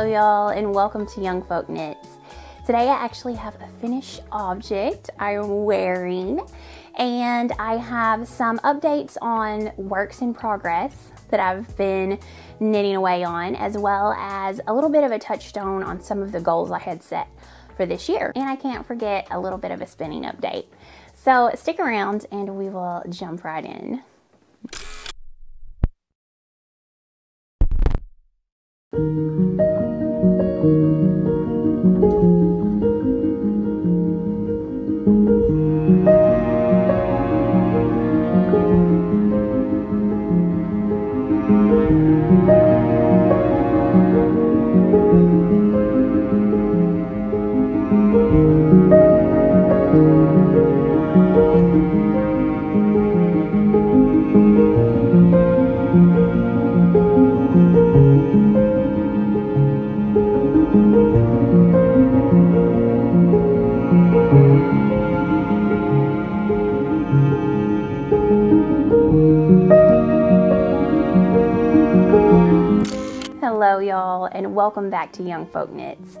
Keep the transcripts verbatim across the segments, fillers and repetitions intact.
Hello y'all, and welcome to Young Folk Knits. Today I actually have a finished object I'm wearing, and I have some updates on works in progress that I've been knitting away on, as well as a little bit of a touchstone on some of the goals I had set for this year. And I can't forget a little bit of a spinning update. So stick around and we will jump right in. Hello y'all, and welcome back to Young Folk Knits.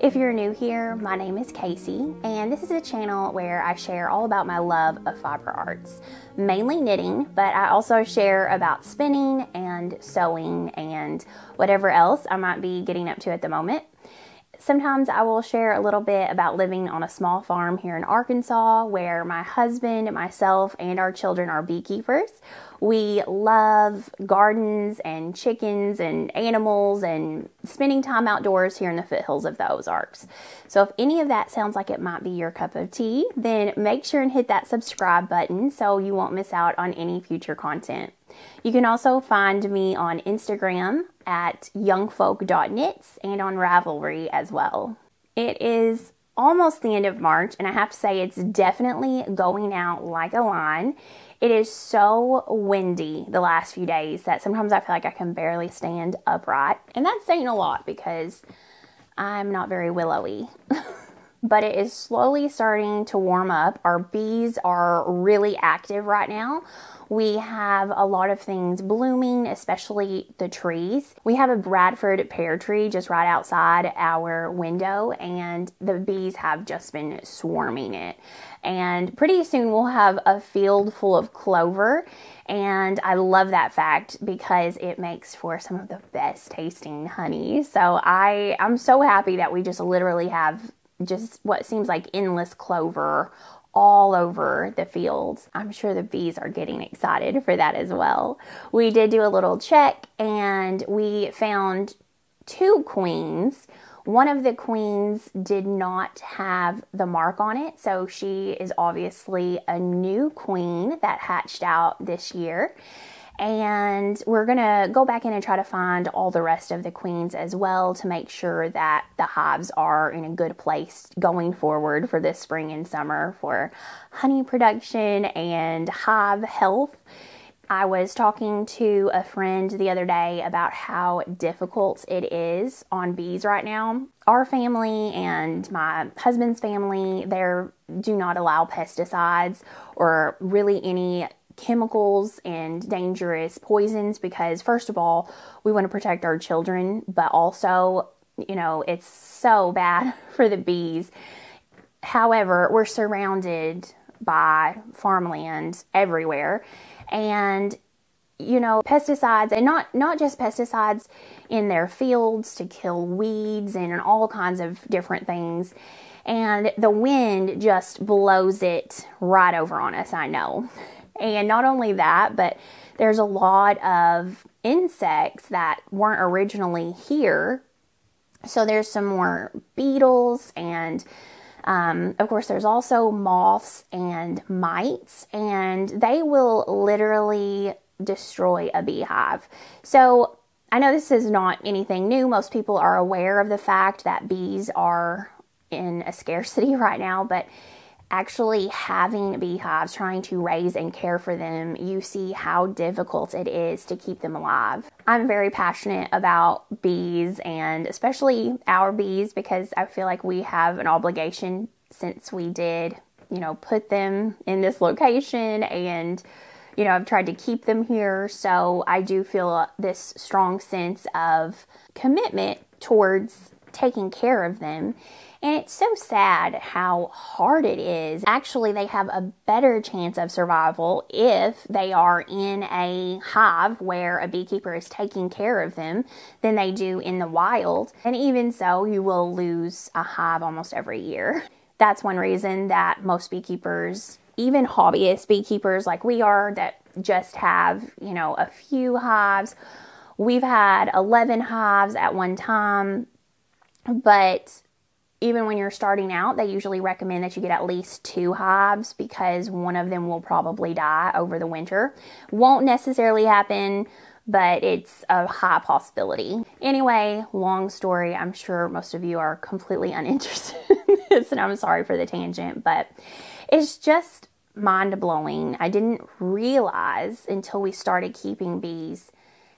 If you're new here, my name is Casey, and this is a channel where I share all about my love of fiber arts, mainly knitting, but I also share about spinning and sewing and whatever else I might be getting up to at the moment. Sometimes I will share a little bit about living on a small farm here in Arkansas where my husband, myself, and our children are beekeepers. We love gardens and chickens and animals and spending time outdoors here in the foothills of the Ozarks. So if any of that sounds like it might be your cup of tea, then make sure and hit that subscribe button so you won't miss out on any future content. You can also find me on Instagram at youngfolk dot knits and on Ravelry as well. It is almost the end of March, and I have to say it's definitely going out like a line. It is so windy the last few days that sometimes I feel like I can barely stand upright, and that's saying a lot because I'm not very willowy. But it is slowly starting to warm up. Our bees are really active right now. We have a lot of things blooming, especially the trees. We have a Bradford pear tree just right outside our window, and the bees have just been swarming it. And pretty soon we'll have a field full of clover, and I love that fact because it makes for some of the best tasting honey. So I, I'm so happy that we just literally have just what seems like endless clover all over the fields. I'm sure the bees are getting excited for that as well. We did do a little check, and we found two queens. One of the queens did not have the mark on it, so she is obviously a new queen that hatched out this year. And we're gonna go back in and try to find all the rest of the queens as well to make sure that the hives are in a good place going forward for this spring and summer for honey production and hive health. I was talking to a friend the other day about how difficult it is on bees right now. Our family and my husband's family, they do not allow pesticides or really any chemicals and dangerous poisons because, first of all, we want to protect our children, but also, you know, it's so bad for the bees. However, we're surrounded by farmland everywhere, and you know, pesticides, and not not just pesticides in their fields to kill weeds and, and all kinds of different things. And the wind just blows it right over on us, I know. And not only that, but there's a lot of insects that weren't originally here. So there's some more beetles, and um, of course there's also moths and mites, and they will literally destroy a beehive. So I know this is not anything new. Most people are aware of the fact that bees are in a scarcity right now, but actually having beehives, trying to raise and care for them, you see how difficult it is to keep them alive. I'm very passionate about bees, and especially our bees, because I feel like we have an obligation since we did, you know, put them in this location, and you know, I've tried to keep them here. So I do feel this strong sense of commitment towards taking care of them. And it's so sad how hard it is. Actually, they have a better chance of survival if they are in a hive where a beekeeper is taking care of them than they do in the wild. And even so, you will lose a hive almost every year. That's one reason that most beekeepers, even hobbyist beekeepers like we are, that just have, you know, a few hives. We've had eleven hives at one time, but even when you're starting out, they usually recommend that you get at least two hives because one of them will probably die over the winter. Won't necessarily happen, but it's a high possibility. Anyway, long story. I'm sure most of you are completely uninterested in this, and I'm sorry for the tangent, but it's just mind-blowing. I didn't realize until we started keeping bees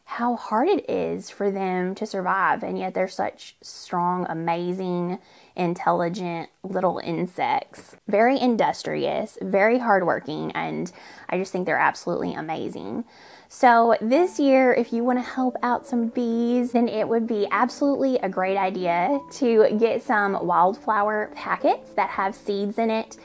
how hard it is for them to survive, and yet they're such strong, amazing, intelligent little insects. Very industrious, very hardworking, and I just think they're absolutely amazing. So this year, if you want to help out some bees, then it would be absolutely a great idea to get some wildflower packets that have seeds in it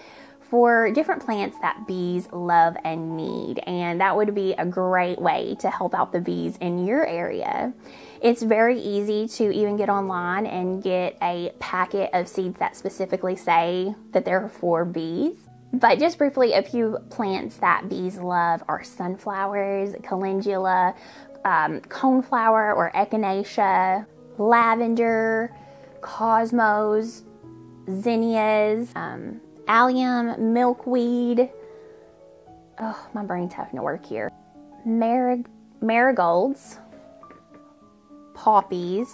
for different plants that bees love and need. And that would be a great way to help out the bees in your area. It's very easy to even get online and get a packet of seeds that specifically say that they're for bees. But just briefly, a few plants that bees love are sunflowers, calendula, um, coneflower or echinacea, lavender, cosmos, zinnias, um, allium, milkweed, oh, my brain's having to work here, Marig marigolds, poppies,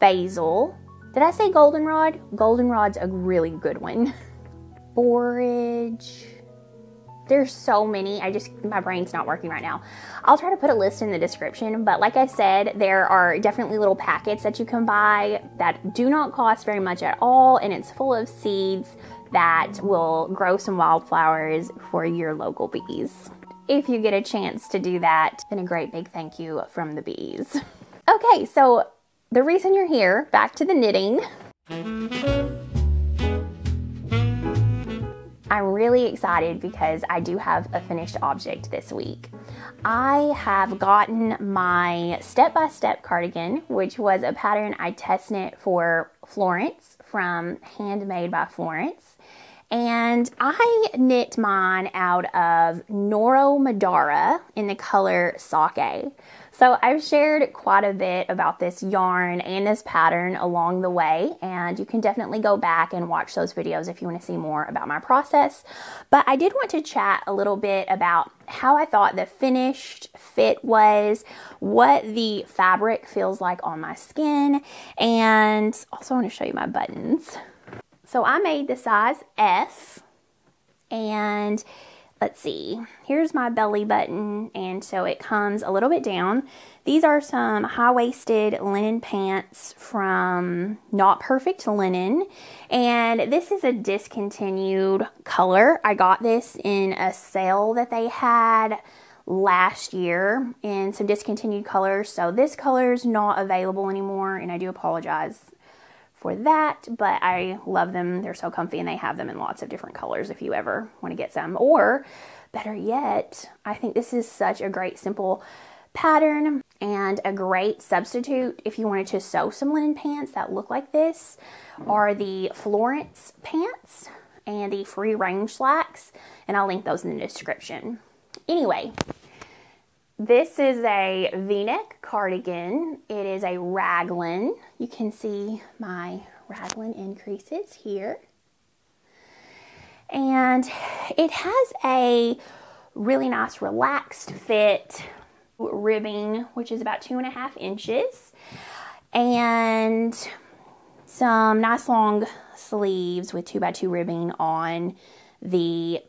basil, did I say goldenrod? Goldenrod's a really good one. Borage, there's so many, I just, my brain's not working right now. I'll try to put a list in the description, but like I said, there are definitely little packets that you can buy that do not cost very much at all, and it's full of seeds that will grow some wildflowers for your local bees. If you get a chance to do that, then a great big thank you from the bees. Okay, so the reason you're here, back to the knitting. I'm really excited because I do have a finished object this week. I have gotten my step-by-step cardigan, which was a pattern I test knit for Florence from Handmade by Florence. And I knit mine out of Noro Madara in the color sake. So I've shared quite a bit about this yarn and this pattern along the way, and you can definitely go back and watch those videos if you want to see more about my process. But I did want to chat a little bit about how I thought the finished fit was, what the fabric feels like on my skin, and also I want to show you my buttons. So I made the size F, and let's see, here's my belly button, and so it comes a little bit down. These are some high-waisted linen pants from Not Perfect Linen, and this is a discontinued color. I got this in a sale that they had last year in some discontinued colors, so this color is not available anymore, and I do apologize for that, but I love them. They're so comfy, and they have them in lots of different colors if you ever want to get some. Or better yet, I think this is such a great simple pattern and a great substitute if you wanted to sew some linen pants that look like this are the Florence pants and the free range slacks, and I'll link those in the description. Anyway, this is a V-neck cardigan. It is a raglan. You can see my raglan increases here. And it has a really nice relaxed fit ribbing, which is about two and a half inches. And some nice long sleeves with two by two ribbing on the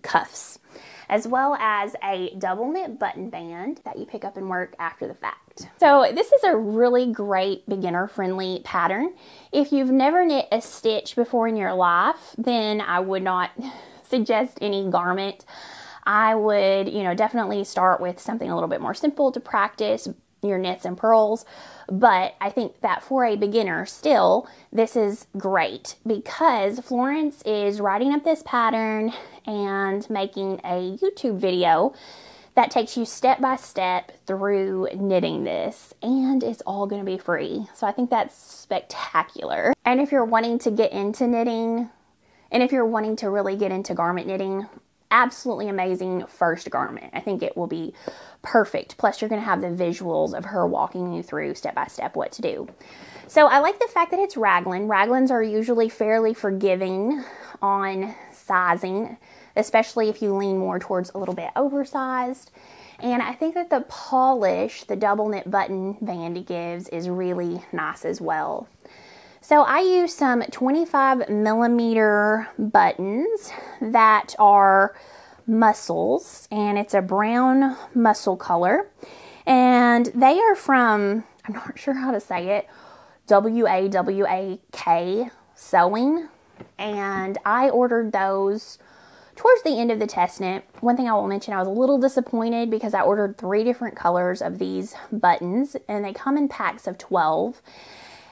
cuffs, as well as a double knit button band that you pick up and work after the fact. So this is a really great beginner friendly pattern. If you've never knit a stitch before in your life, then I would not suggest any garment. I would, you know, definitely start with something a little bit more simple to practice, your knits and purls. But I think that for a beginner still, this is great because Florence is writing up this pattern and making a YouTube video that takes you step by step through knitting this, and it's all going to be free. So I think that's spectacular. And if you're wanting to get into knitting, and if you're wanting to really get into garment knitting, absolutely amazing first garment. I think it will be perfect. Plus you're going to have the visuals of her walking you through step by step what to do. So I like the fact that it's raglan. Raglans are usually fairly forgiving on sizing, especially if you lean more towards a little bit oversized. And I think that the polish, the double knit button band gives, is really nice as well. So I use some twenty-five millimeter buttons that are muscles, and it's a brown muscle color, and they are from, I'm not sure how to say it, W A W A K Sewing, and I ordered those towards the end of the test knit. One thing I will mention, I was a little disappointed because I ordered three different colors of these buttons, and they come in packs of twelve.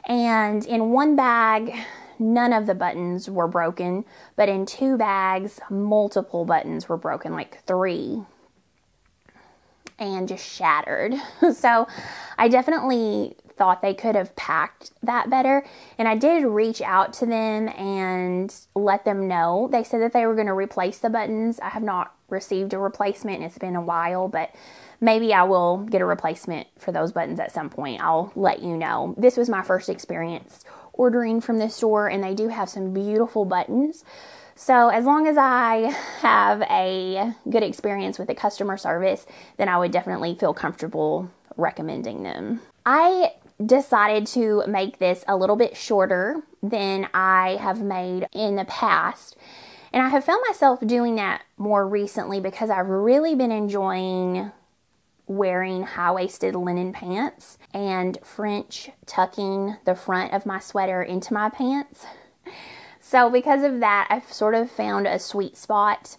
And in one bag, none of the buttons were broken, but in two bags, multiple buttons were broken, like three, and just shattered. So I definitely thought they could have packed that better. And I did reach out to them and let them know. They said that they were going to replace the buttons. I have not received a replacement, and it's been a while, but maybe I will get a replacement for those buttons at some point. I'll let you know. This was my first experience ordering from this store, and they do have some beautiful buttons. So as long as I have a good experience with the customer service, then I would definitely feel comfortable recommending them. I decided to make this a little bit shorter than I have made in the past. And I have found myself doing that more recently because I've really been enjoying wearing high-waisted linen pants and French tucking the front of my sweater into my pants. So because of that, I've sort of found a sweet spot,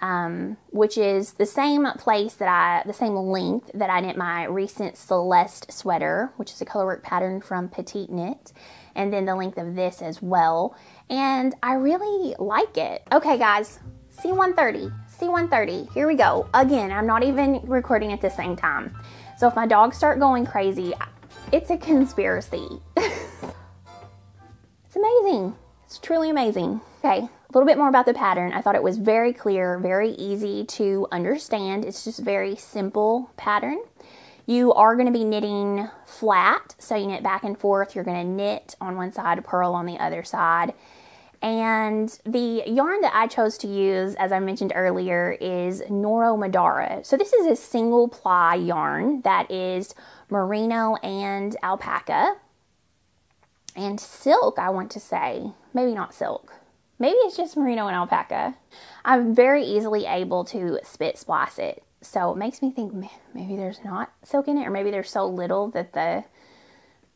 um, which is the same place that I, the same length that I knit my recent Celeste sweater, which is a colorwork pattern from Petite Knit, and then the length of this as well. And I really like it. Okay guys, C one thirty. C one thirty, here we go. Again, I'm not even recording at the same time. So if my dogs start going crazy, it's a conspiracy. It's amazing. It's truly amazing. Okay, a little bit more about the pattern. I thought it was very clear, very easy to understand. It's just very simple pattern. You are gonna be knitting flat, so you knit back and forth. You're gonna knit on one side, purl on the other side. And the yarn that I chose to use, as I mentioned earlier, is Noro Madara. So this is a single ply yarn that is merino and alpaca and silk, I want to say. Maybe not silk. Maybe it's just merino and alpaca. I'm very easily able to spit splice it. So it makes me think maybe there's not silk in it, or maybe there's so little that the,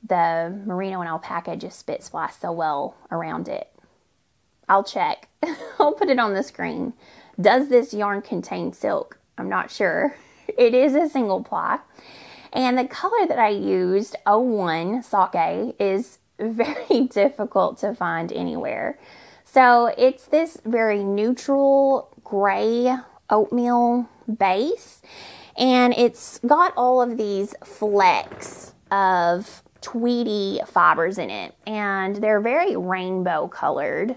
the merino and alpaca just spit splice so well around it. I'll check. I'll put it on the screen. Does this yarn contain silk? I'm not sure. It is a single ply. And the color that I used, oh one Sake, is very difficult to find anywhere. So it's this very neutral gray oatmeal base. And it's got all of these flecks of tweedy fibers in it. And they're very rainbow colored.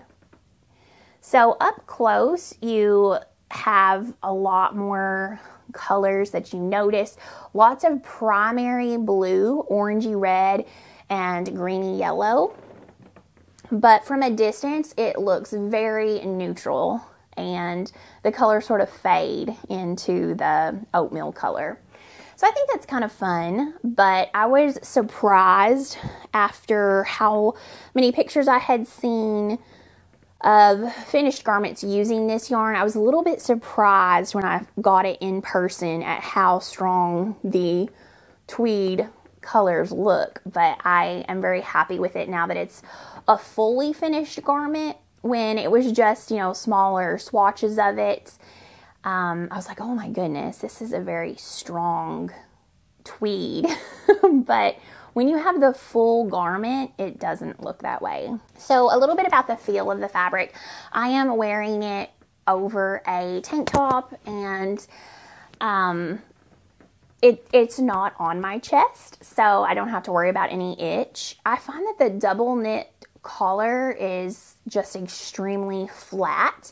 So up close, you have a lot more colors that you notice. Lots of primary blue, orangey red, and greeny yellow. But from a distance, it looks very neutral, and the colors sort of fade into the oatmeal color. So I think that's kind of fun, but I was surprised after how many pictures I had seen of finished garments using this yarn. I was a little bit surprised when I got it in person at how strong the tweed colors look, but I am very happy with it now that it's a fully finished garment. When it was just, you know, smaller swatches of it, um, I was like, oh my goodness, this is a very strong tweed, but when you have the full garment, it doesn't look that way. So a little bit about the feel of the fabric. I am wearing it over a tank top, and um, it, it's not on my chest, so I don't have to worry about any itch. I find that the double knit collar is just extremely flat,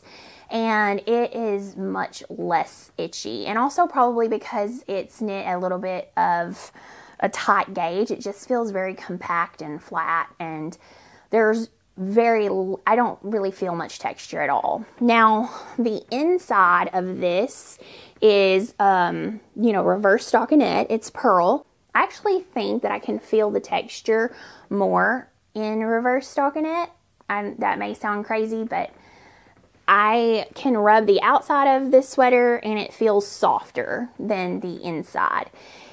and it is much less itchy. And also probably because it's knit a little bit of a tight gauge, it just feels very compact and flat, and there's very, I don't really feel much texture at all. Now, the inside of this is, um, you know, reverse stockinette. It's pearl. I actually think that I can feel the texture more in reverse stockinette. And that may sound crazy, but I can rub the outside of this sweater and it feels softer than the inside.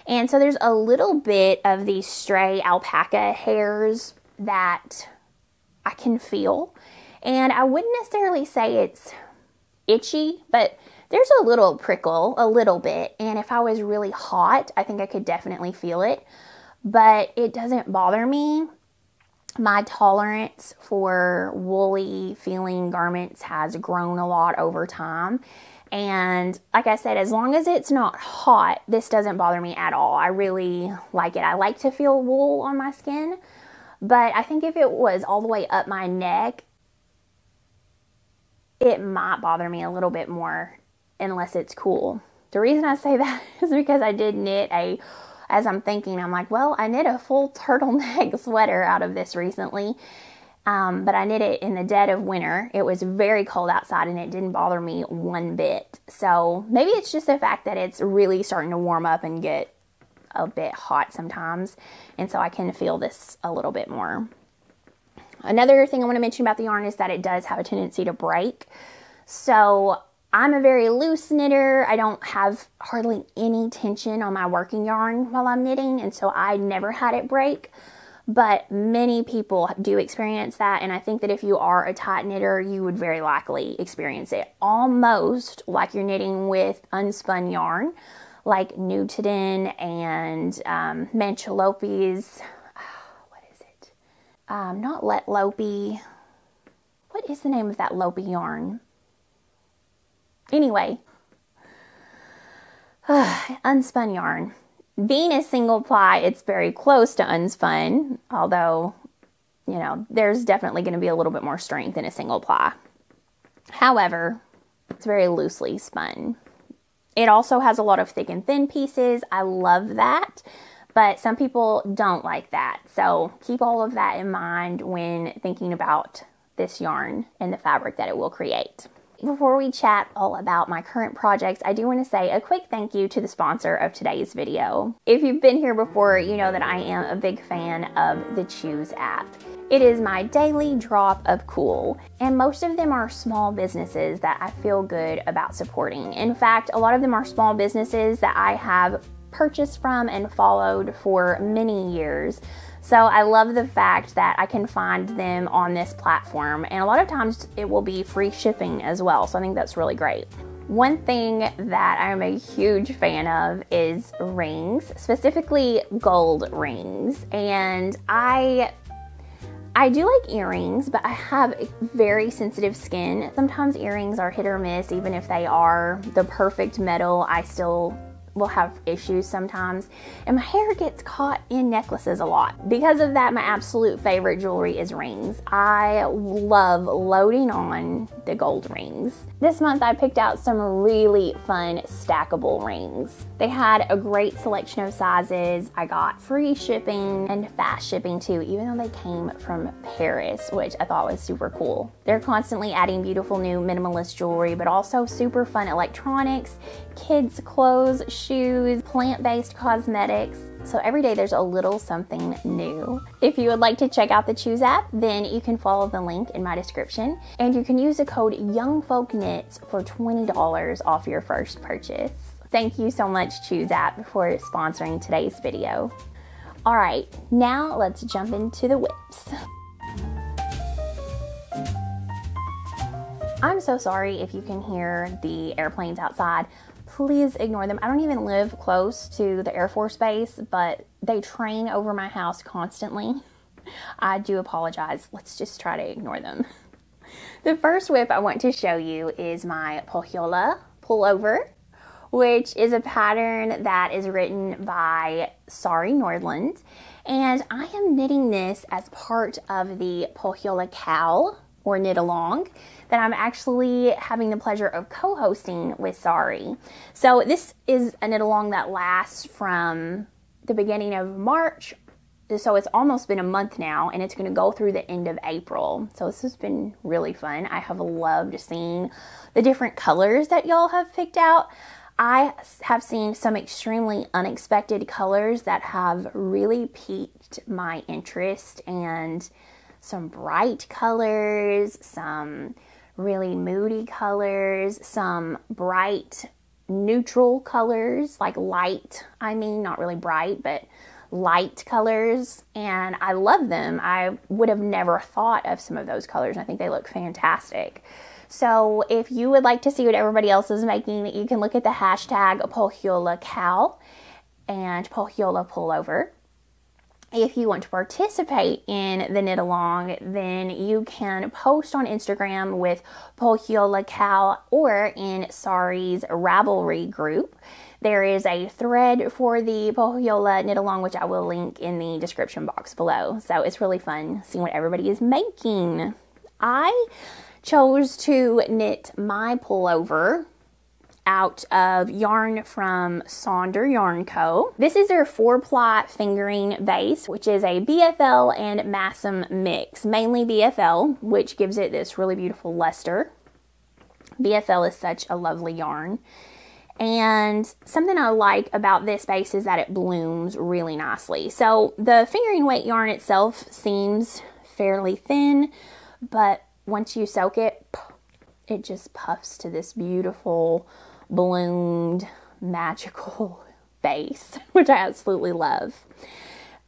And so there's a little bit of these stray alpaca hairs that I can feel. And I wouldn't necessarily say it's itchy, but there's a little prickle, a little bit. And if I was really hot, I think I could definitely feel it, but it doesn't bother me. My tolerance for woolly feeling garments has grown a lot over time. And like I said, as long as it's not hot, this doesn't bother me at all. I really like it. I like to feel wool on my skin, but I think if it was all the way up my neck, it might bother me a little bit more unless it's cool. The reason I say that is because I did knit a As I'm thinking, I'm like, well, I knit a full turtleneck sweater out of this recently, um, but I knit it in the dead of winter. It was very cold outside and it didn't bother me one bit. So maybe it's just the fact that it's really starting to warm up and get a bit hot sometimes, and so I can feel this a little bit more. Another thing I want to mention about the yarn is that it does have a tendency to break. So I'm a very loose knitter. I don't have hardly any tension on my working yarn while I'm knitting, and so I never had it break, but many people do experience that, and I think that if you are a tight knitter, you would very likely experience it. Almost like you're knitting with unspun yarn, like Newton and um, Manchilopes. What is it? Um, not Letlopi. What is the name of that Lopi yarn? Anyway, uh, unspun yarn. Venus single ply, it's very close to unspun, although, you know, there's definitely going to be a little bit more strength in a single ply. However, it's very loosely spun. It also has a lot of thick and thin pieces. I love that, but some people don't like that. So keep all of that in mind when thinking about this yarn and the fabric that it will create. Before we chat all about my current projects, I do want to say a quick thank you to the sponsor of today's video. If you've been here before, you know that I am a big fan of the Choose app. It is my daily drop of cool, and most of them are small businesses that I feel good about supporting. In fact, a lot of them are small businesses that I have purchased from and followed for many years. So I love the fact that I can find them on this platform, and a lot of times it will be free shipping as well, so I think that's really great. One thing that I'm a huge fan of is rings, specifically gold rings, and I I do like earrings, but I have very sensitive skin. Sometimes earrings are hit or miss. Even if they are the perfect metal, I still will have issues sometimes, and my hair gets caught in necklaces a lot. Because of that, my absolute favorite jewelry is rings. I love loading on the gold rings. This month I picked out some really fun stackable rings. They had a great selection of sizes. I got free shipping and fast shipping too, even though they came from Paris, which I thought was super cool. They're constantly adding beautiful new minimalist jewelry, but also super fun electronics, kids' clothes, shoes, plant-based cosmetics. So every day there's a little something new. If you would like to check out the Choose app, then you can follow the link in my description, and you can use the code Young Folk Knits for twenty dollars off your first purchase. Thank you so much, Choose app, for sponsoring today's video. All right, now let's jump into the whips. I'm so sorry if you can hear the airplanes outside. please ignore them. I don't even live close to the Air Force Base, but they train over my house constantly. I do apologize. Let's just try to ignore them. The first whip I want to show you is my Pohjola Pullover, which is a pattern that is written by Sari Nordland. And I am knitting this as part of the Pohjola Cowl, or knit along, that I'm actually having the pleasure of co-hosting with Sari. So this is a knit along that lasts from the beginning of March, so it's almost been a month now, and it's going to go through the end of April. So this has been really fun. I have loved seeing the different colors that y'all have picked out. I have seen some extremely unexpected colors that have really piqued my interest, and some bright colors, some really moody colors, some bright neutral colors, like light, I mean, not really bright, but light colors, and I love them. I would have never thought of some of those colors, and I think they look fantastic. So if you would like to see what everybody else is making, you can look at the hashtag Pohjola Cowl and Pohjola Pullover. If you want to participate in the knit along, then you can post on Instagram with Pohjola Cowl or in Sari's Ravelry group. There is a thread for the Pohjola knit along, which I will link in the description box below. So it's really fun seeing what everybody is making. I chose to knit my pullover out of yarn from Sonder Yarn Co. This is their four ply fingering base, which is a B F L and Massim mix, mainly B F L, which gives it this really beautiful luster. B F L is such a lovely yarn. And something I like about this base is that it blooms really nicely. So the fingering weight yarn itself seems fairly thin, but once you soak it, it just puffs to this beautiful, bloomed, magical base, which I absolutely love.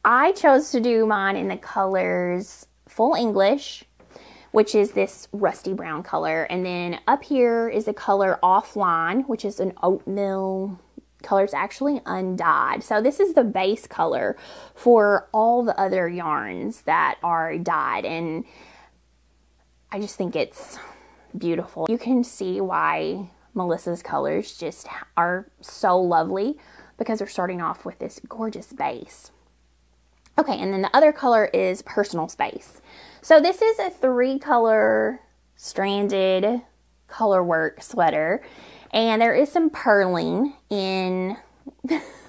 I chose to do mine in the colors Full English, which is this rusty brown color. And then up here is the color Offline, which is an oatmeal color. It's actually undyed. So this is the base color for all the other yarns that are dyed. And I just think it's beautiful. You can see why Melissa's colors just are so lovely, because they're starting off with this gorgeous base. Okay, and then the other color is Personal Space. So this is a three color stranded color work sweater, and there is some purling in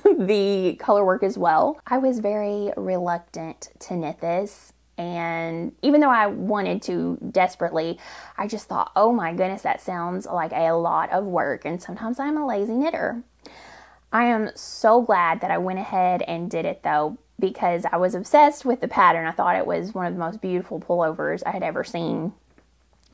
the color work as well. I was very reluctant to knit this, and even though I wanted to desperately, I just thought, oh my goodness, that sounds like a lot of work, and sometimes I'm a lazy knitter. I am so glad that I went ahead and did it though, because I was obsessed with the pattern. I thought it was one of the most beautiful pullovers I had ever seen.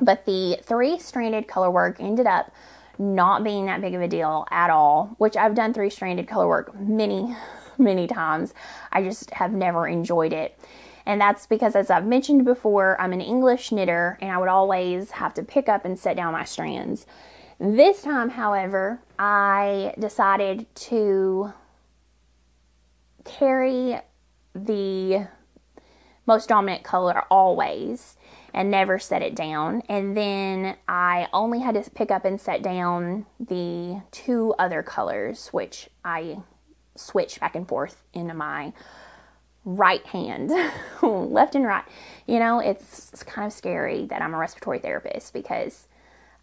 But the three stranded color work ended up not being that big of a deal at all, which I've done three stranded color work many, many times. I just have never enjoyed it. And that's because, as I've mentioned before, I'm an English knitter, and I would always have to pick up and set down my strands. This time, however, I decided to carry the most dominant color always and never set it down. And then I only had to pick up and set down the two other colors, which I switch back and forth into my right hand, left and right. You know, it's, it's kind of scary that I'm a respiratory therapist, because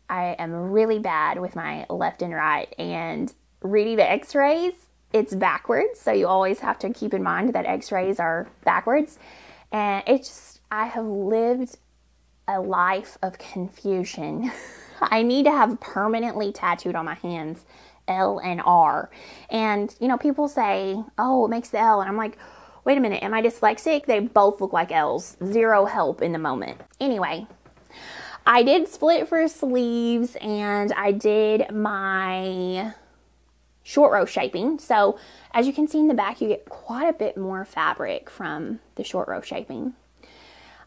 I am really bad with my left and right, and reading the x-rays, it's backwards. So you always have to keep in mind that x-rays are backwards. And it's just, I have lived a life of confusion. I need to have permanently tattooed on my hands L and R. And, you know, people say, oh, it makes the L. And I'm like, wait a minute, am I dyslexic? They both look like L's. Zero help in the moment. Anyway, I did split for sleeves, and I did my short row shaping. So as you can see in the back, you get quite a bit more fabric from the short row shaping.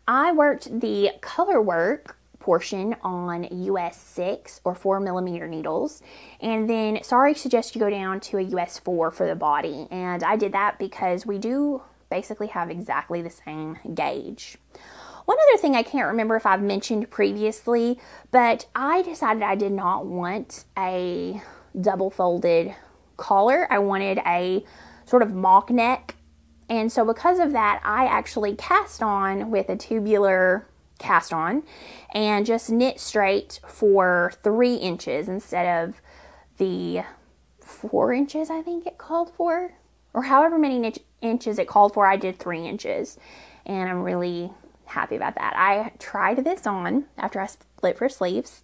I worked the color work portion on U S six or four millimeter needles. And then Sari suggests you go down to a U S four for the body. And I did that because we do basically have exactly the same gauge. One other thing I can't remember if I've mentioned previously, but I decided I did not want a double folded collar. I wanted a sort of mock neck. And so because of that, I actually cast on with a tubular cast on and just knit straight for three inches instead of the four inches I think it called for, or however many inches it called for. I did three inches and I'm really happy about that. I tried this on after I split for sleeves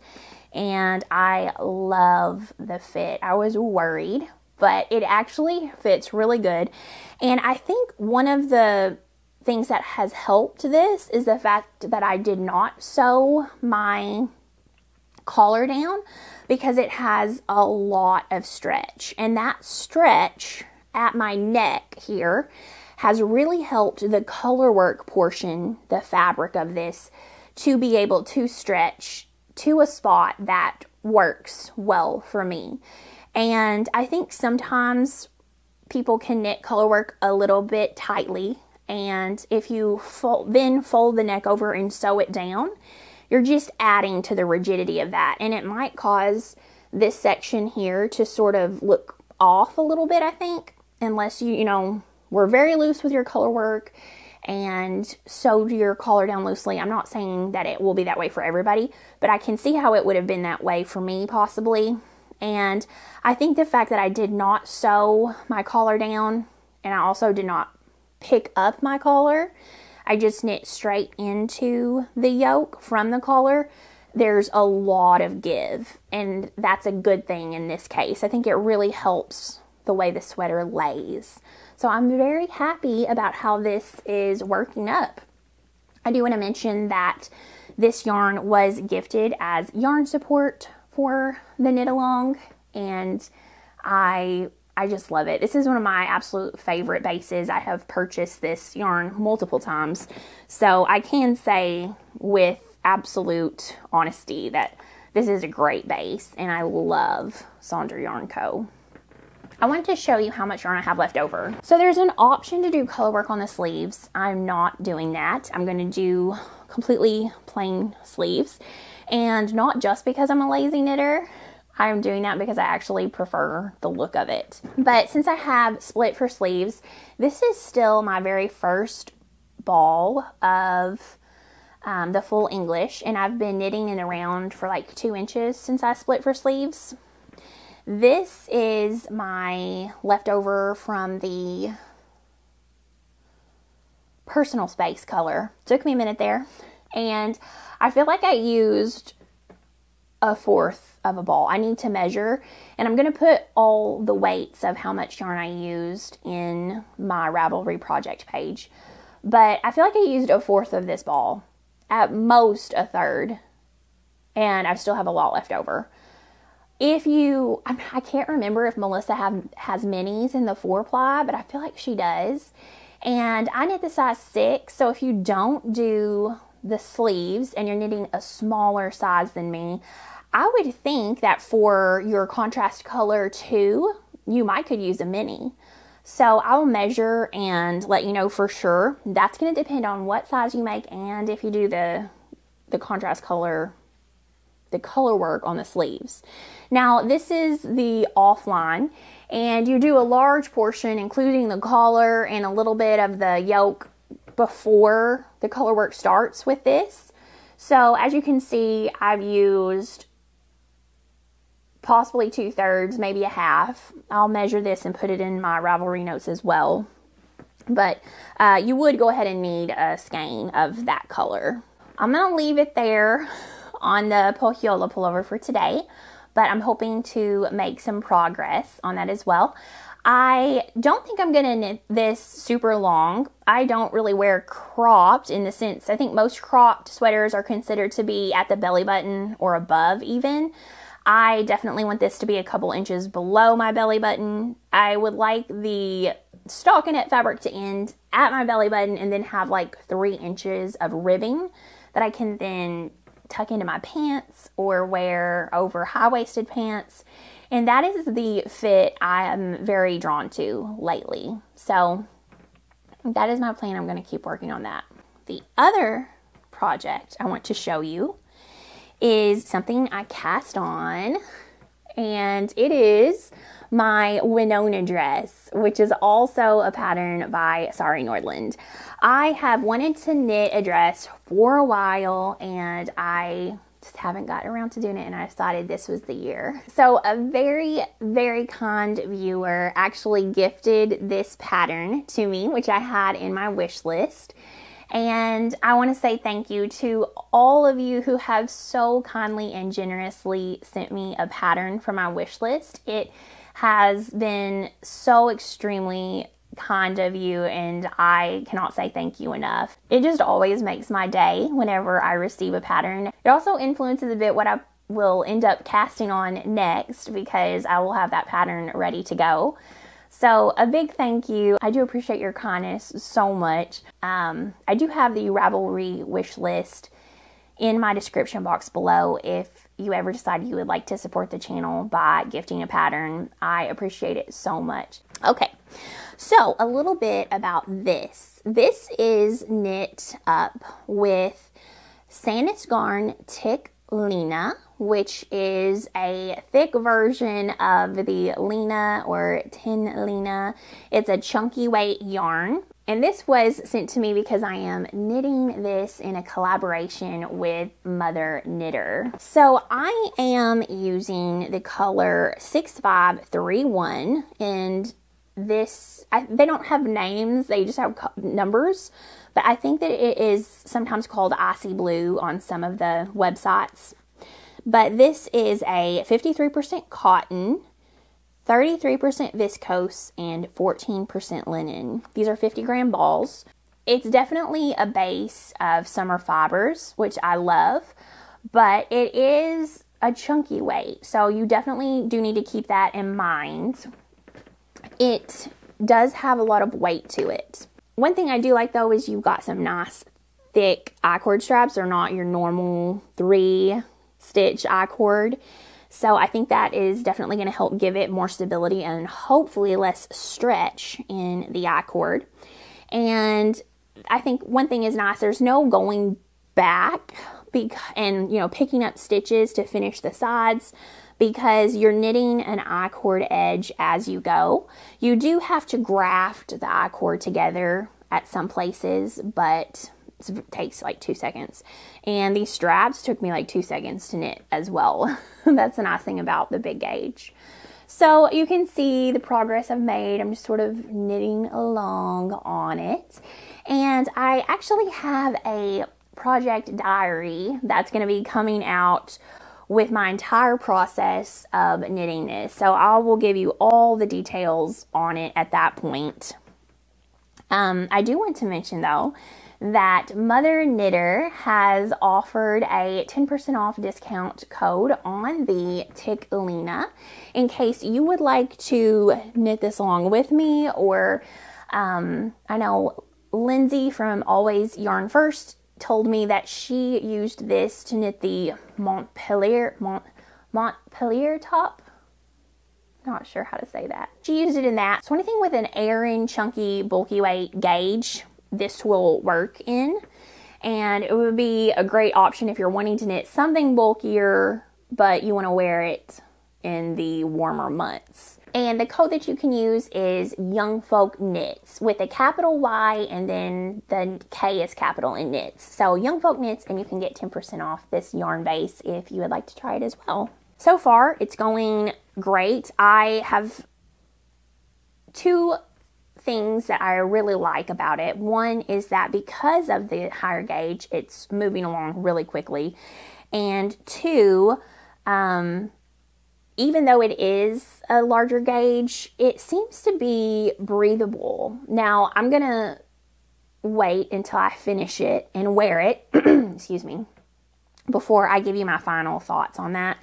and I love the fit. I was worried, but it actually fits really good. And I think one of the things that has helped this is the fact that I did not sew my collar down because it has a lot of stretch. And that stretch at my neck here has really helped the colorwork portion, the fabric of this, to be able to stretch to a spot that works well for me. And I think sometimes people can knit colorwork a little bit tightly, and if you fold, then fold the neck over and sew it down, you're just adding to the rigidity of that, and it might cause this section here to sort of look off a little bit, I think, unless you, you know, were very loose with your colorwork and sewed your collar down loosely. I'm not saying that it will be that way for everybody, but I can see how it would have been that way for me possibly. And I think the fact that I did not sew my collar down, and I also did not pick up my collar, I just knit straight into the yoke from the collar, there's a lot of give, and that's a good thing in this case. I think it really helps the way the sweater lays. So I'm very happy about how this is working up. I do want to mention that this yarn was gifted as yarn support for the knit along, and I I just love it. This is one of my absolute favorite bases. I have purchased this yarn multiple times, so I can say with absolute honesty that this is a great base, and I love Sonder Yarn Co. I wanted to show you how much yarn I have left over. So there's an option to do color work on the sleeves. I'm not doing that. I'm going to do completely plain sleeves. And not just because I'm a lazy knitter, I'm doing that because I actually prefer the look of it. But since I have split for sleeves, this is still my very first ball of um, the full English, and I've been knitting in around for like two inches since I split for sleeves. This is my leftover from the personal space color. Took me a minute there. And I feel like I used a fourth of a ball. I need to measure, and I'm going to put all the weights of how much yarn I used in my Ravelry project page. But I feel like I used a fourth of this ball, at most a third, and I still have a lot left over. If you, I can't remember if Melissa have, has minis in the four ply, but I feel like she does. And I knit the size six, so if you don't do the sleeves and you're knitting a smaller size than me, I would think that for your contrast color too, you might could use a mini. So I'll measure and let you know for sure. That's going to depend on what size you make and if you do the the contrast color, the color work on the sleeves. Now this is the offline, and you do a large portion including the collar and a little bit of the yoke before the color work starts with this. So as you can see, I've used possibly two thirds, maybe a half. I'll measure this and put it in my Ravelry notes as well. But uh, you would go ahead and need a skein of that color. I'm going to leave it there on the Pohjola pullover for today, but I'm hoping to make some progress on that as well. I don't think I'm going to knit this super long. I don't really wear cropped in the sense, I think most cropped sweaters are considered to be at the belly button or above even. I definitely want this to be a couple inches below my belly button. I would like the stockinette fabric to end at my belly button and then have like three inches of ribbing that I can then tuck into my pants or wear over high-waisted pants. And that is the fit I am very drawn to lately. So that is my plan. I'm going to keep working on that. The other project I want to show you is something I cast on, and it is my Winona dress, which is also a pattern by Sari Nordland. I have wanted to knit a dress for a while, and I just haven't gotten around to doing it, and I decided this was the year. So a very, very kind viewer actually gifted this pattern to me, which I had in my wish list. And I want to say thank you to all of you who have so kindly and generously sent me a pattern for my wish list. It has been so extremely kind of you, and I cannot say thank you enough. It just always makes my day whenever I receive a pattern. It also influences a bit what I will end up casting on next, because I will have that pattern ready to go. So a big thank you. I do appreciate your kindness so much. Um, I do have the Ravelry wish list in my description box below if you ever decide you would like to support the channel by gifting a pattern. I appreciate it so much. Okay, so a little bit about this. This is knit up with Sandnes Garn Tykk Line, which is a thick version of the Lina or Tin Lina. It's a chunky weight yarn, and this was sent to me because I am knitting this in a collaboration with Mother Knitter. So I am using the color six five three one, and this I, they don't have names, they just have numbers, but I think that it is sometimes called icy blue on some of the websites. But this is a fifty-three percent cotton, thirty-three percent viscose, and fourteen percent linen. These are fifty gram balls. It's definitely a base of summer fibers, which I love, but it is a chunky weight, so you definitely do need to keep that in mind. It does have a lot of weight to it. One thing I do like, though, is you've got some nice thick I-cord straps. They're not your normal three stitch I-cord, so I think that is definitely going to help give it more stability and hopefully less stretch in the I-cord. And I think one thing is nice, there's no going back and, you know, picking up stitches to finish the sides, because you're knitting an I-cord edge as you go. You do have to graft the I-cord together at some places, but it takes like two seconds. And these straps took me like two seconds to knit as well. That's the nice thing about the big gauge. So you can see the progress I've made. I'm just sort of knitting along on it. And I actually have a project diary that's going to be coming out with my entire process of knitting this. So I will give you all the details on it at that point. Um, I do want to mention, though, that Mother Knitter has offered a ten percent off discount code on the Tykk Line in case you would like to knit this along with me, or um, I know Lindsay from Always Yarn First told me that she used this to knit the Montpellier, Mont, Montpellier top. Not sure how to say that. She used it in that. So anything with an airing, chunky, bulky weight gauge, this will work in, and it would be a great option if you're wanting to knit something bulkier but you want to wear it in the warmer months. And the code that you can use is Young Folk Knits with a capital Y, and then the K is capital in knits. So Young Folk Knits, and you can get ten percent off this yarn base if you would like to try it as well. So far, it's going great. I have two things that I really like about it. One is that because of the higher gauge, it's moving along really quickly. And two, um, even though it is a larger gauge, it seems to be breathable. Now, I'm going to wait until I finish it and wear it, excuse me, before I give you my final thoughts on that.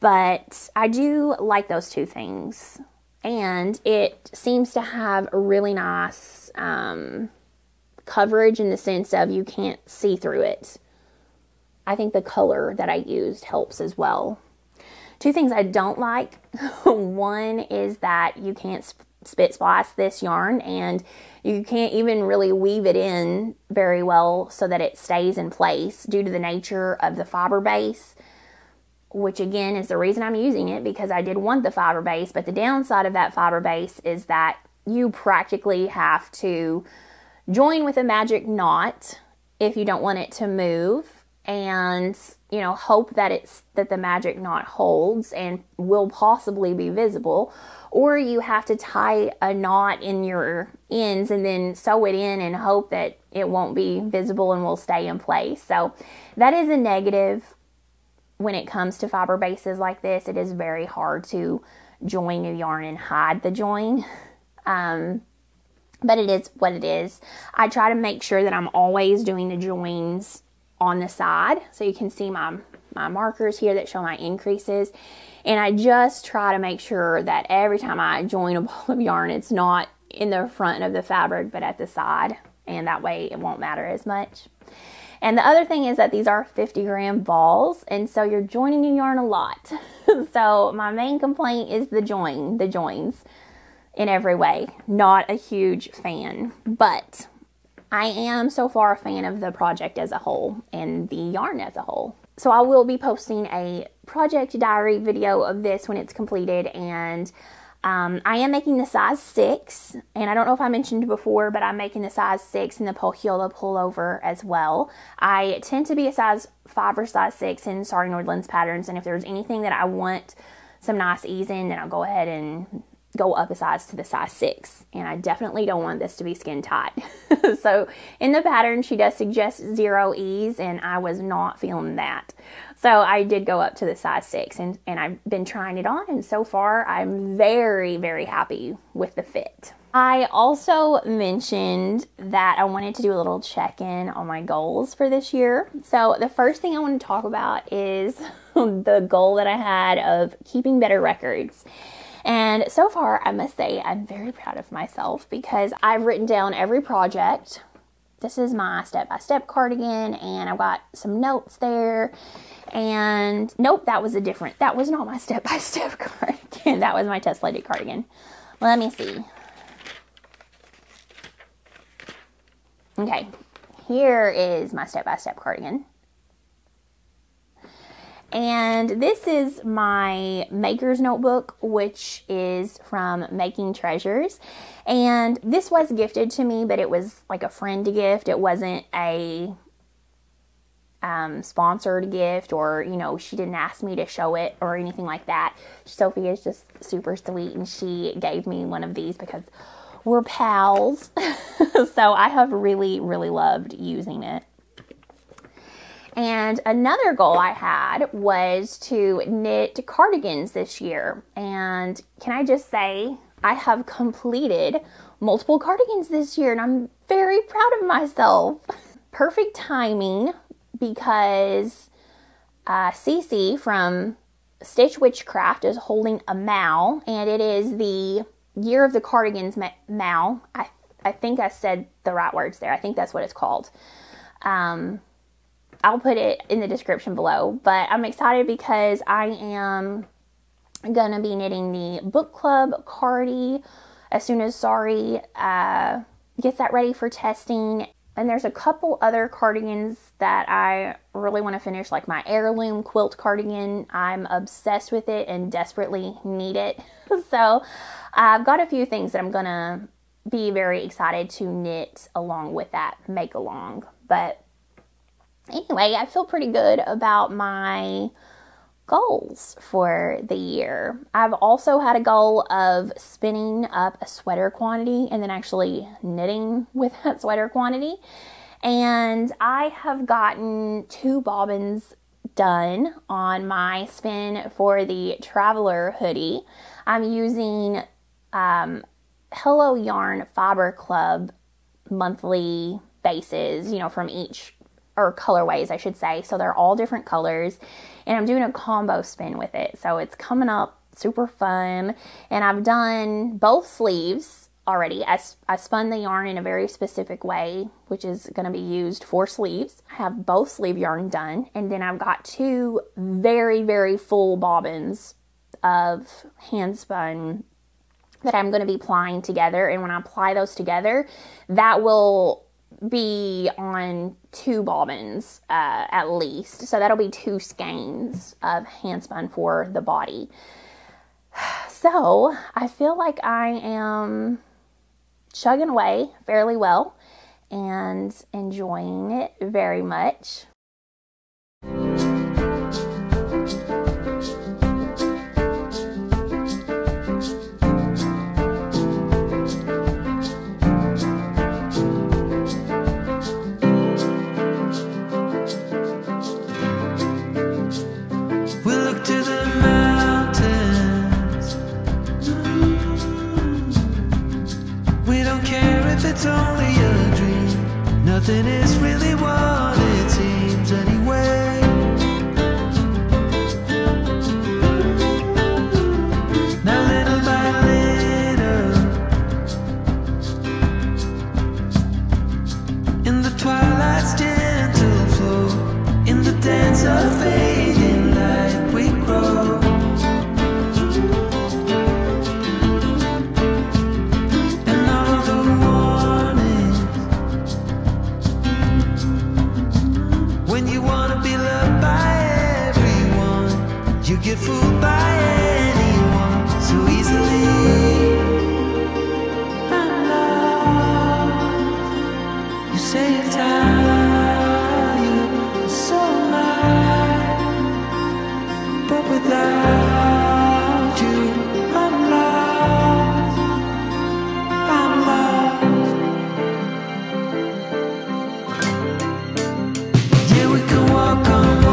But I do like those two things. And it seems to have a really nice um, coverage in the sense of you can't see through it. I think the color that I used helps as well. Two things I don't like. One is that you can't spit splice this yarn, and you can't even really weave it in very well so that it stays in place due to the nature of the fiber base, which again is the reason I'm using it, because I did want the fiber base. But the downside of that fiber base is that you practically have to join with a magic knot if you don't want it to move, and you know, hope that it's that the magic knot holds and will possibly be visible, or you have to tie a knot in your ends and then sew it in and hope that it won't be visible and will stay in place. So that is a negative when it comes to fiber bases like this. It is very hard to join new yarn and hide the join, um, but it is what it is. I try to make sure that I'm always doing the joins on the side, so you can see my, my markers here that show my increases. And I just try to make sure that every time I join a ball of yarn, it's not in the front of the fabric but at the side, and that way it won't matter as much. And the other thing is that these are fifty gram balls, and so you're joining your yarn a lot. So my main complaint is the join, the joins in every way. Not a huge fan, but I am so far a fan of the project as a whole and the yarn as a whole. So I will be posting a project diary video of this when it's completed, and um, I am making the size six, and I don't know if I mentioned before, but I'm making the size six in the Pohjola Pullover as well. I tend to be a size five or size six in Sari Nordland's patterns, and if there's anything that I want some nice ease in, then I'll go ahead and go up a size to the size six, and I definitely don't want this to be skin tight. So in the pattern she does suggest zero ease, and I was not feeling that, so I did go up to the size six, and and I've been trying it on, and so far I'm very very happy with the fit. I also mentioned that I wanted to do a little check-in on my goals for this year. So the first thing I want to talk about is the goal that I had of keeping better records. And so far, I must say I'm very proud of myself, because I've written down every project. This is my step-by-step cardigan, and I've got some notes there. And nope, that was a different, that was not my step-by-step cardigan. That was my tessellated cardigan. Let me see. Okay, here is my step-by-step cardigan. And this is my maker's notebook, which is from Making Treasures. And this was gifted to me, but it was like a friend gift. It wasn't a um, sponsored gift, or, you know, she didn't ask me to show it or anything like that. Sophia is just super sweet, and she gave me one of these because we're pals. So I have really, really loved using it. And another goal I had was to knit cardigans this year. And can I just say, I have completed multiple cardigans this year, and I'm very proud of myself. Perfect timing, because uh, Cece from Stitch Witchcraft is holding a M A L, and it is the Year of the Cardigans M A L. I, I think I said the right words there. I think that's what it's called. Um... I'll put it in the description below, but I'm excited because I am going to be knitting the book club cardi as soon as Sari uh, gets that ready for testing. And there's a couple other cardigans that I really want to finish, like my heirloom quilt cardigan. I'm obsessed with it and desperately need it. So I've got a few things that I'm going to be very excited to knit along with that make-along, but anyway, I feel pretty good about my goals for the year. I've also had a goal of spinning up a sweater quantity and then actually knitting with that sweater quantity. And I have gotten two bobbins done on my spin for the traveler hoodie. I'm using um, Hello Yarn Fiber Club monthly bases, you know, from each or colorways, I should say. So they're all different colors, and I'm doing a combo spin with it. So it's coming up super fun. And I've done both sleeves already. I, I spun the yarn in a very specific way, which is going to be used for sleeves. I have both sleeve yarn done, and then I've got two very, very full bobbins of hand spun that I'm going to be plying together. And when I ply those together, that will be on two bobbins uh, at least. So that'll be two skeins of hand spun for the body. So I feel like I am chugging away fairly well and enjoying it very much. It's only a dream. Nothing is really what it seems anyway. Now little by little, in the twilight's gentle flow, in the dance of fading light, we grow. Get fooled by anyone so easily. I'm lost. You say it's how you so mine, but without you, I'm lost. I'm lost. Yeah, we can walk on water.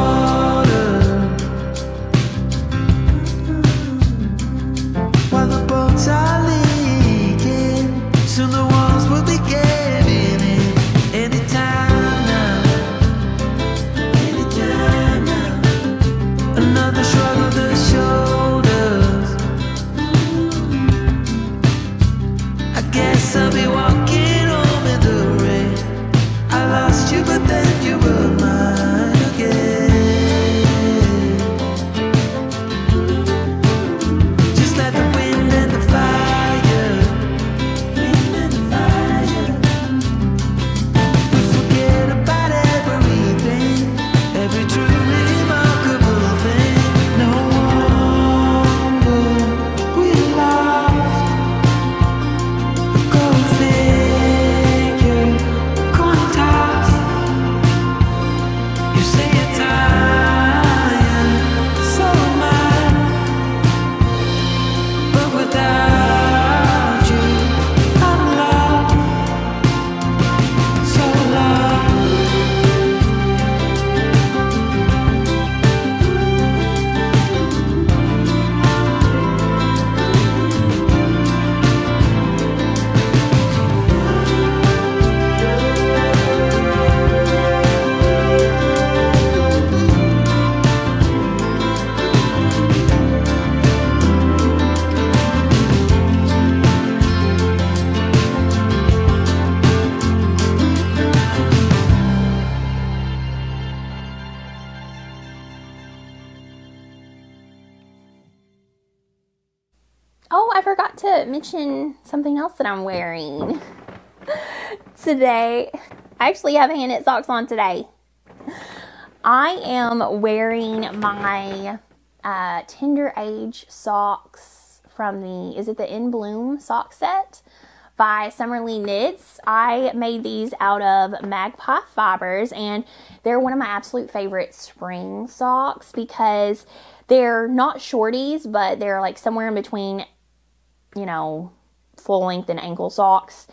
Mention something else that I'm wearing today. I actually have hand knit socks on today. I am wearing my uh, Tender Age socks from the, is it the In Bloom sock set by Summerlee Knits. I made these out of Magpie fibers, and they're one of my absolute favorite spring socks because they're not shorties, but they're like somewhere in between, you know, full length and ankle socks,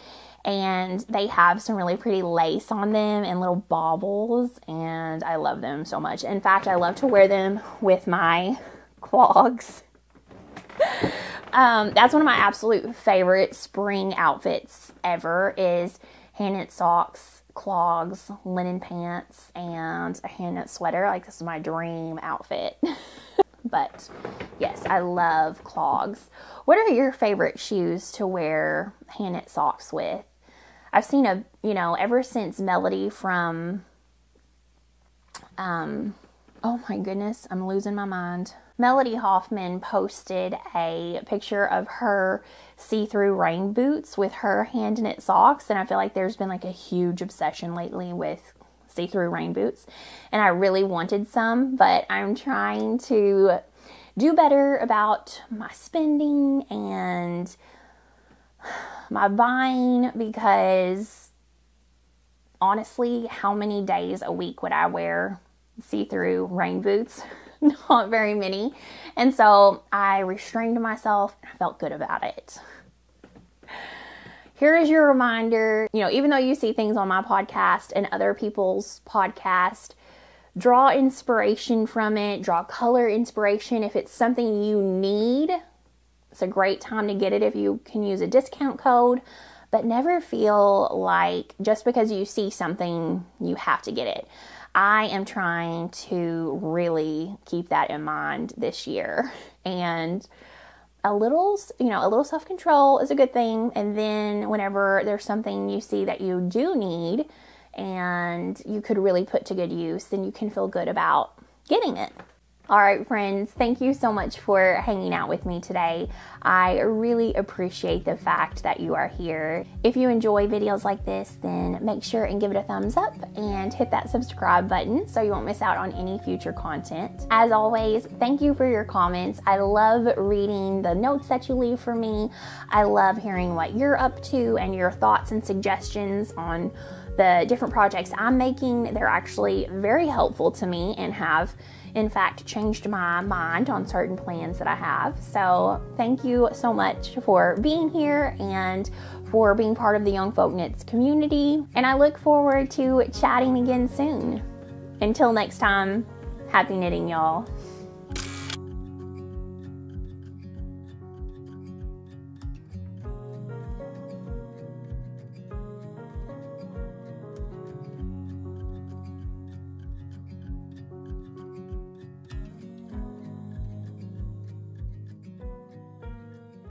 and they have some really pretty lace on them and little baubles, and I love them so much. In fact, I love to wear them with my clogs. Um, that's one of my absolute favorite spring outfits ever is hand knit socks, clogs, linen pants, and a hand knit sweater. Like, this is my dream outfit. But yes, I love clogs. What are your favorite shoes to wear hand knit socks with? I've seen a, you know, ever since Melody from, um, oh my goodness, I'm losing my mind. Melody Hoffman posted a picture of her see-through rain boots with her hand knit socks. And I feel like there's been like a huge obsession lately with see-through rain boots. And I really wanted some, but I'm trying to do better about my spending and my buying, because honestly, how many days a week would I wear see-through rain boots? Not very many. And so I restrained myself and I felt good about it. Here is your reminder. You know, even though you see things on my podcast and other people's podcast, draw inspiration from it, draw color inspiration. If it's something you need, it's a great time to get it if you can use a discount code. But never feel like just because you see something, you have to get it. I am trying to really keep that in mind this year. And a little, you know, a little self-control is a good thing. And then whenever there's something you see that you do need and you could really put to good use, then you can feel good about getting it. All right, friends, thank you so much for hanging out with me today. I really appreciate the fact that you are here. If you enjoy videos like this, then make sure and give it a thumbs up and hit that subscribe button so you won't miss out on any future content. As always, thank you for your comments. I love reading the notes that you leave for me. I love hearing what you're up to and your thoughts and suggestions on the different projects I'm making. They're actually very helpful to me and have, in fact, changed my mind on certain plans that I have. So thank you so much for being here and for being part of the Young Folk Knits community. And I look forward to chatting again soon. Until next time, happy knitting, y'all.